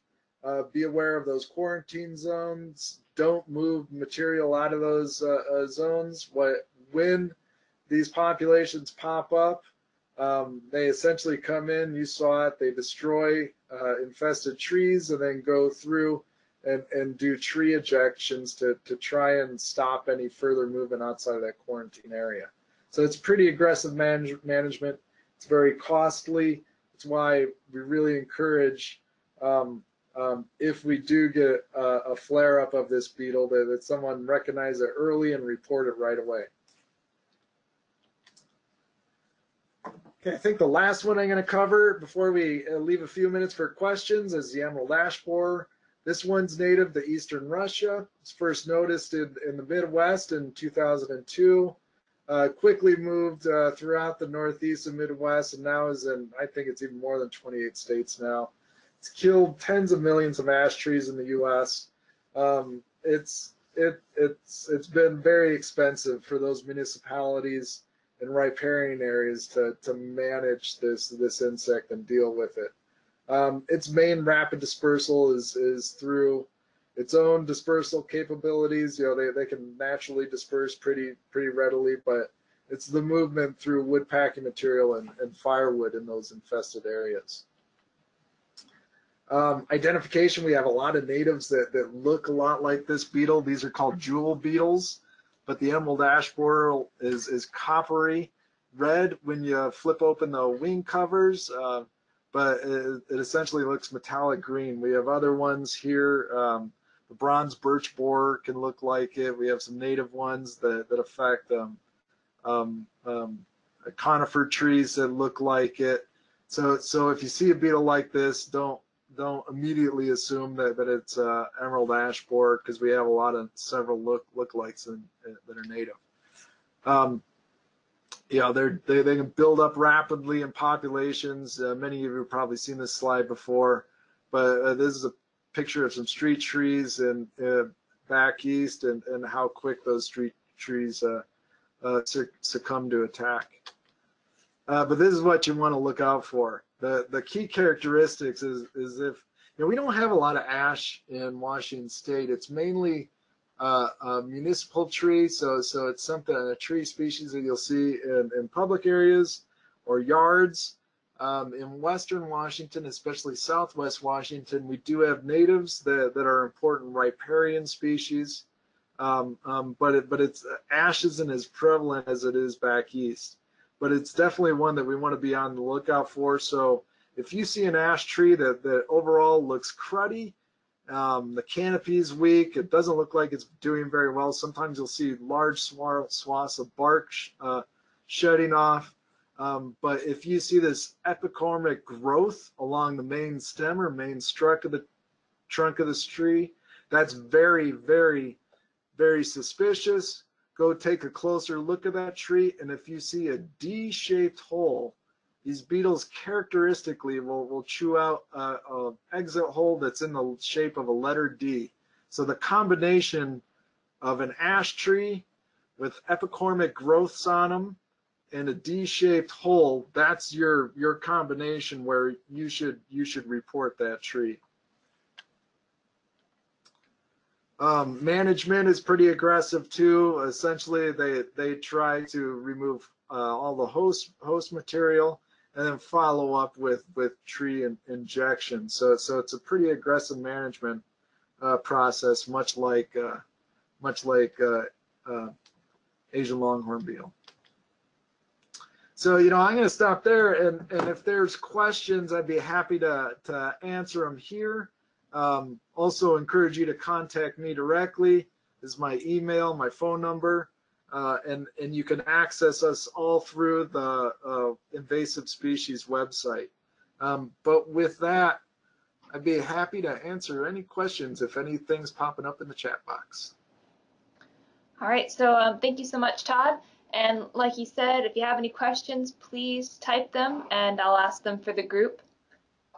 uh, be aware of those quarantine zones. Don't move material out of those uh, uh, zones. What when these populations pop up, um, they essentially come in. You saw it. They destroy uh, infested trees and then go through and and do tree ejections to to try and stop any further movement outside of that quarantine area. So it's pretty aggressive manage management. It's very costly. It's why we really encourage, um, um, if we do get a, a flare-up of this beetle, that, that someone recognize it early and report it right away. Okay, I think the last one I'm going to cover before we leave a few minutes for questions is the emerald ash borer. This one's native to eastern Russia. It's first noticed in, in the Midwest in two thousand two. Uh, quickly moved uh, throughout the Northeast and Midwest, and now is in, I think it's even more than twenty-eight states now. It's killed tens of millions of ash trees in the U S Um, it's it it's it's been very expensive for those municipalities and riparian areas to to manage this this insect and deal with it. Um, its main rapid dispersal is is through its own dispersal capabilities. You know, they, they can naturally disperse pretty pretty readily, but it's the movement through wood packing material and, and firewood in those infested areas. Um, identification, we have a lot of natives that, that look a lot like this beetle. These are called jewel beetles, but the emerald ash borer is, is coppery red when you flip open the wing covers. Uh, but it, it essentially looks metallic green. We have other ones here. Um, The bronze birch borer can look like it. We have some native ones that, that affect um, um, um, conifer trees that look like it. So, so if you see a beetle like this, don't don't immediately assume that, that it's uh, emerald ash borer, because we have a lot of several look lookalikes that are native. Um, you know, they're, they they can build up rapidly in populations. Uh, many of you have probably seen this slide before, but uh, this is a picture of some street trees and uh, back east, and, and how quick those street trees uh, uh, succumb to attack. Uh, but this is what you want to look out for. The the key characteristics is is if you know, we don't have a lot of ash in Washington State. It's mainly uh, a municipal tree, so so it's something a tree species that you'll see in, in public areas or yards. Um, in western Washington, especially southwest Washington, we do have natives that, that are important riparian species, um, um, but it, but it's ash isn't as prevalent as it is back east. But it's definitely one that we want to be on the lookout for. So if you see an ash tree that, that overall looks cruddy, um, the canopy's weak, it doesn't look like it's doing very well. Sometimes you'll see large swaths of bark uh, shedding off. Um, but if you see this epicormic growth along the main stem or main struck of the trunk of this tree, that's very, very, very suspicious. Go take a closer look at that tree, and if you see a D-shaped hole, these beetles characteristically will, will chew out an exit hole that's in the shape of a letter D. So the combination of an ash tree with epicormic growths on them and a D-shaped hole, that's your your combination where you should you should report that tree. Um, management is pretty aggressive too. Essentially, they they try to remove uh, all the host host material and then follow up with with tree in, injection. So so it's a pretty aggressive management uh, process, much like uh, much like uh, uh, Asian longhorn beetle. So, you know, I'm going to stop there, and, and if there's questions, I'd be happy to, to answer them here. Um, also encourage you to contact me directly. This is my email, my phone number, uh, and, and you can access us all through the uh, invasive species website. Um, but with that, I'd be happy to answer any questions if anything's popping up in the chat box. All right, so um, thank you so much, Todd. And like he said, if you have any questions, please type them, and I'll ask them for the group.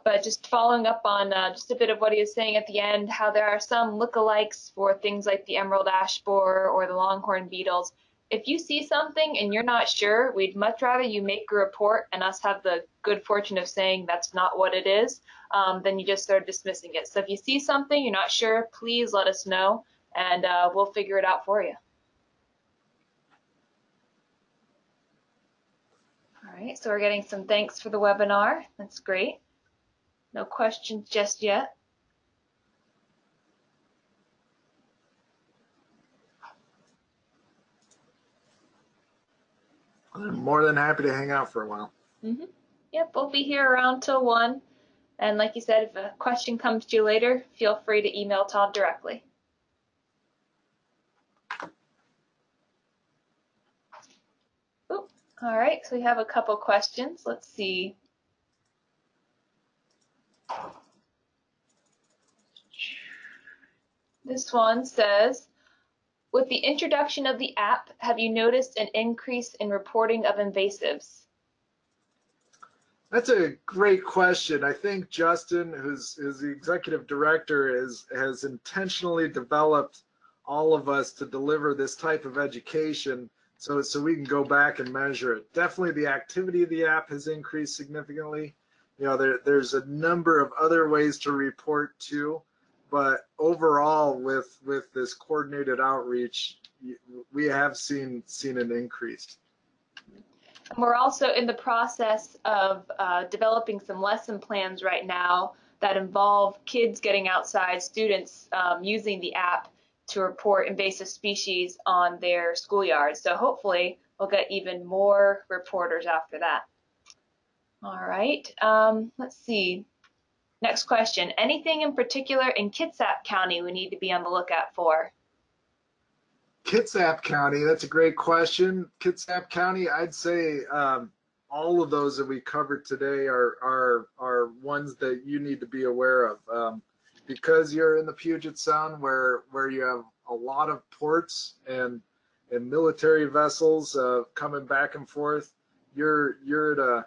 But just following up on uh, just a bit of what he was saying at the end, how there are some lookalikes for things like the emerald ash borer or the longhorn beetles. If you see something and you're not sure, we'd much rather you make a report and us have the good fortune of saying that's not what it is, um, than you just start dismissing it. So if you see something you're not sure, please let us know, and uh, we'll figure it out for you. All right, so we're getting some thanks for the webinar. That's great. No questions just yet. I'm more than happy to hang out for a while. Mm-hmm. Yep, we'll be here around till one. And like you said, if a question comes to you later, feel free to email Todd directly. Ooh, all right, so we have a couple questions. Let's see. This one says, with the introduction of the app, have you noticed an increase in reporting of invasives? That's a great question. I think Justin, who's, who's the executive director, is, has intentionally developed all of us to deliver this type of education so, so we can go back and measure it. Definitely the activity of the app has increased significantly. You know, there, there's a number of other ways to report too. But overall, with with this coordinated outreach, we have seen seen an increase. And we're also in the process of uh, developing some lesson plans right now that involve kids getting outside, students um, using the app to report invasive species on their schoolyards. So hopefully, we'll get even more reporters after that. All right, um, let's see. Next question, anything in particular in Kitsap County we need to be on the lookout for? Kitsap County, that's a great question. Kitsap County, I'd say um, all of those that we covered today are, are, are ones that you need to be aware of. Um, because you're in the Puget Sound where, where you have a lot of ports and, and military vessels uh, coming back and forth, you're, you're at a,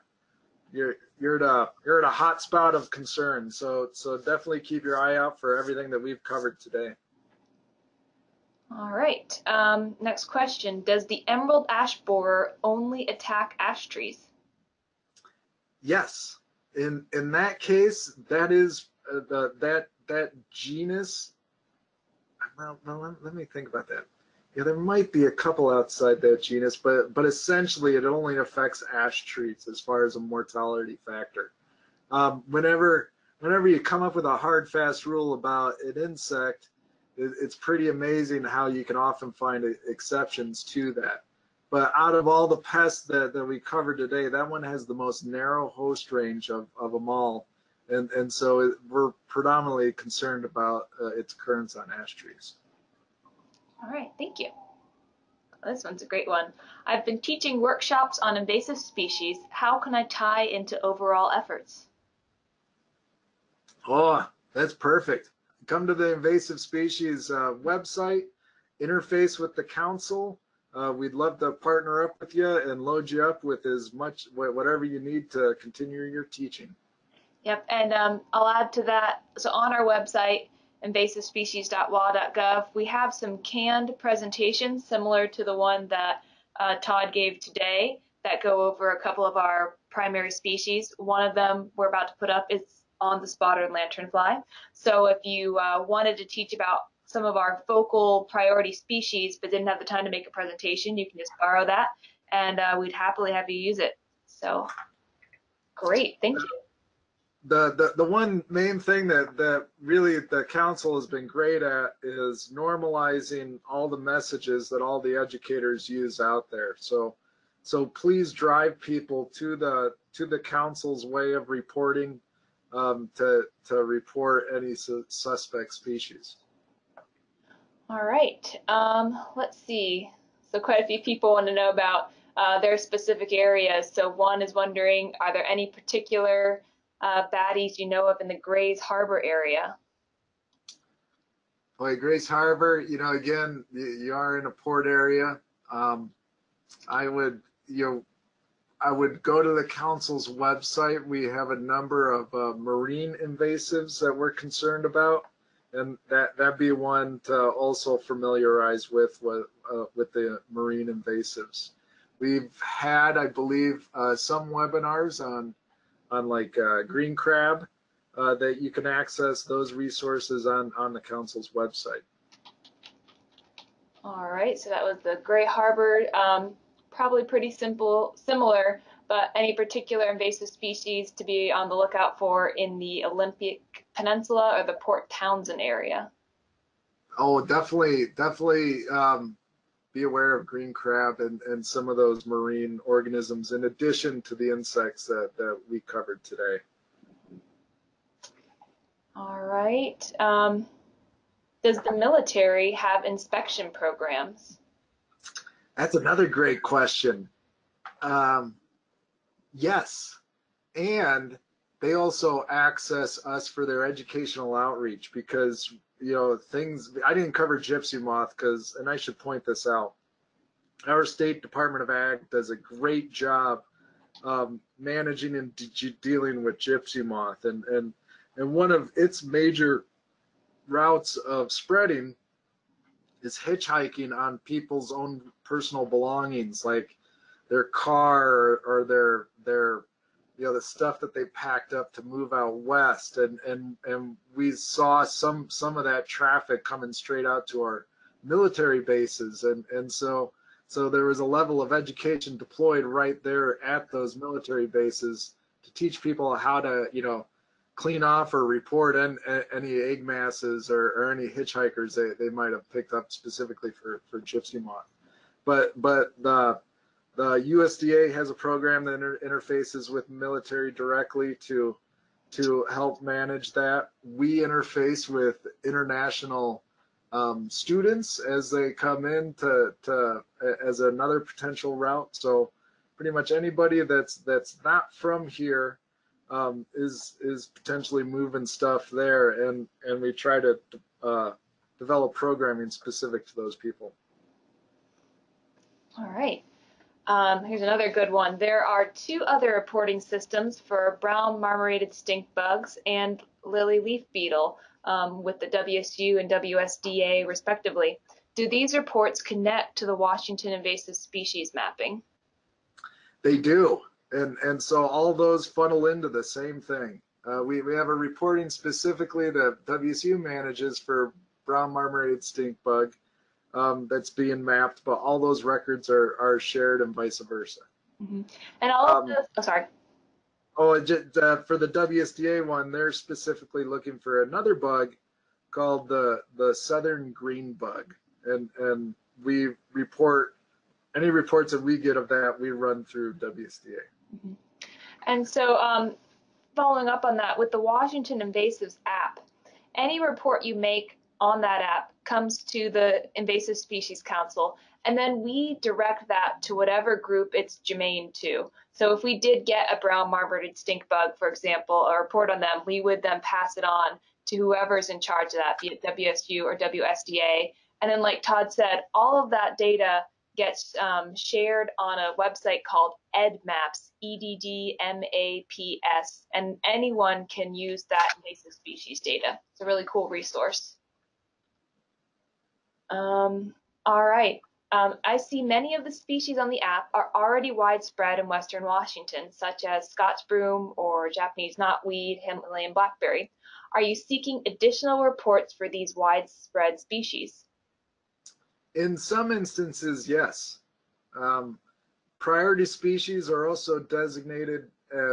You're you're at a you're at a hot spot of concern. So so definitely keep your eye out for everything that we've covered today. All right. Um, next question: does the emerald ash borer only attack ash trees? Yes. In in that case, that is uh, the that that genus. Well, well, let me think about that. Yeah, there might be a couple outside that genus, but but essentially it only affects ash trees as far as a mortality factor. Um, whenever whenever you come up with a hard fast rule about an insect, it, it's pretty amazing how you can often find exceptions to that. But out of all the pests that, that we covered today, that one has the most narrow host range of, of them all, and and so it, we're predominantly concerned about uh, its occurrence on ash trees. All right, thank you. This one's a great one. I've been teaching workshops on invasive species. How can I tie into overall efforts? Oh, that's perfect. Come to the invasive species uh, website, interface with the council. Uh, we'd love to partner up with you and load you up with as much, whatever you need to continue your teaching. Yep, and um, I'll add to that. So on our website, invasive species dot w a dot gov, we have some canned presentations similar to the one that uh, Todd gave today that go over a couple of our primary species. One of them we're about to put up is on the spotted lanternfly. So if you uh, wanted to teach about some of our focal priority species but didn't have the time to make a presentation, you can just borrow that and uh, we'd happily have you use it. So great, thank you. The, the the one main thing that, that really the council has been great at is normalizing all the messages that all the educators use out there. So so please drive people to the to the council's way of reporting um, to to report any su suspect species. All right. Um, let's see. So quite a few people want to know about uh, their specific areas. So one is wondering, are there any particular Uh, baddies you know of in the Grays Harbor area? Boy, Grays Harbor, you know, again, you, you are in a port area. Um, I would, you know, I would go to the council's website. We have a number of uh, marine invasives that we're concerned about, and that that'd be one to also familiarize with with, uh, with the marine invasives. We've had, I believe, uh, some webinars on on like uh, green crab uh, that you can access those resources on on the council's website. All right, so that was the Gray Harbor. Um, probably pretty simple, similar, but any particular invasive species to be on the lookout for in the Olympic Peninsula or the Port Townsend area? Oh, definitely, definitely um, be aware of green crab and, and some of those marine organisms in addition to the insects that, that we covered today. All right. Um, does the military have inspection programs? That's another great question. Um, yes, and they also access us for their educational outreach because, you know, things, I didn't cover gypsy moth because, and I should point this out, our State Department of Ag does a great job um, managing and de dealing with gypsy moth. And, and, and one of its major routes of spreading is hitchhiking on people's own personal belongings, like their car or, or their their you know the stuff that they packed up to move out west, and and and we saw some some of that traffic coming straight out to our military bases, and and so so there was a level of education deployed right there at those military bases to teach people how to you know clean off or report any, any egg masses or, or any hitchhikers they, they might have picked up specifically for, for gypsy moth. But but the, the U S D A has a program that inter interfaces with military directly to, to help manage that. We interface with international um, students as they come in to, to as another potential route. So pretty much anybody that's that's not from here Um, is is potentially moving stuff there, and and we try to uh, develop programming specific to those people. All right, um, here's another good one. There are two other reporting systems for brown marmorated stink bugs and lily leaf beetle um, with the W S U and W S D A respectively. Do these reports connect to the Washington invasive species mapping? They do. And, and so all those funnel into the same thing. Uh, we, we have a reporting specifically that W S U manages for brown marmorated stink bug um, that's being mapped, but all those records are, are shared and vice versa. Mm-hmm. And all um, of the, oh, sorry. Oh, just, uh, for the W S D A one, they're specifically looking for another bug called the, the southern green bug. And, and we report, any reports that we get of that, we run through W S D A. Mm-hmm. And so um, following up on that, with the Washington Invasives app, any report you make on that app comes to the Invasive Species Council, and then we direct that to whatever group it's germane to. So if we did get a brown marmorated stink bug, for example, a report on them, we would then pass it on to whoever's in charge of that, be it W S U or W S D A. And then, like Todd said, all of that data gets um, shared on a website called EdMaps, E D D M A P S, and anyone can use that invasive species data. It's a really cool resource. Um, all right, um, I see many of the species on the app are already widespread in Western Washington, such as Scotch broom or Japanese knotweed, Himalayan blackberry. Are you seeking additional reports for these widespread species? In some instances, yes. Um, priority species are also designated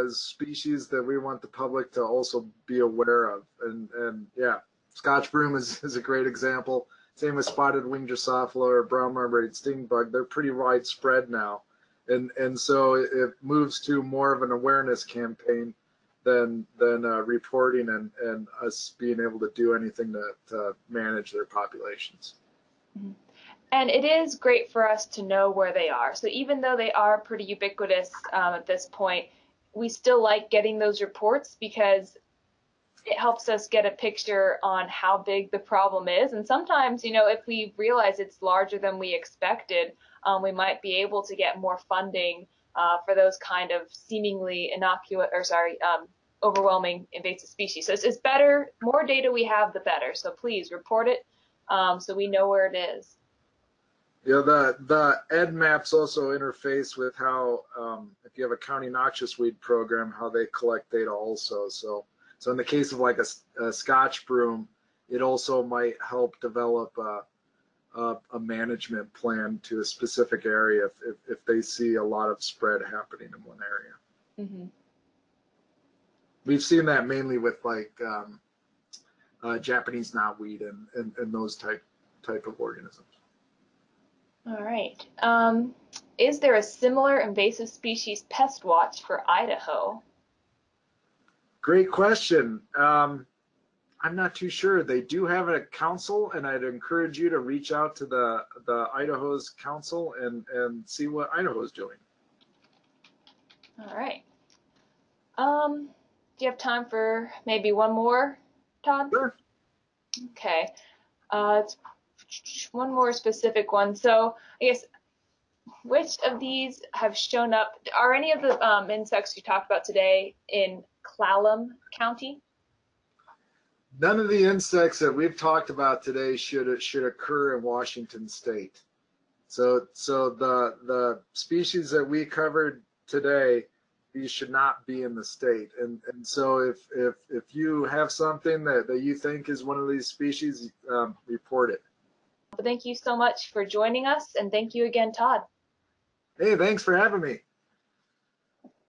as species that we want the public to also be aware of. And, and yeah, Scotch broom is, is a great example. Same with spotted wing Drosophila or brown marmorated stink bug. They're pretty widespread now. And, and so it, it moves to more of an awareness campaign than, than uh, reporting and, and us being able to do anything to, to manage their populations. Mm-hmm. And it is great for us to know where they are. So even though they are pretty ubiquitous um, at this point, we still like getting those reports because it helps us get a picture on how big the problem is. And sometimes, you know, if we realize it's larger than we expected, um, we might be able to get more funding uh, for those kind of seemingly innocuous, or sorry, um, overwhelming invasive species. So it's, it's better, more data we have, the better. So please report it um, so we know where it is. Yeah, the, the EdMaps also interface with how, um, if you have a county noxious weed program, how they collect data also. So, so in the case of like a, a Scotch broom, it also might help develop a, a, a management plan to a specific area if, if, if they see a lot of spread happening in one area. Mm-hmm. We've seen that mainly with like um, uh, Japanese knotweed and, and, and those type, type of organisms. All right. Um, is there a similar invasive species pest watch for Idaho? Great question. Um, I'm not too sure. They do have a council, and I'd encourage you to reach out to the, the Idaho's council and, and see what Idaho's doing. All right. Um, do you have time for maybe one more, Todd? Sure. Okay. Uh, it's one more specific one. So I guess, which of these have shown up? Are any of the um, insects you talked about today in Clallam County? None of the insects that we've talked about today should should occur in Washington State. So so the the species that we covered today, these should not be in the state. And and so if if if you have something that, that you think is one of these species, um, report it. Thank you so much for joining us, and thank you again, Todd. Hey, thanks for having me.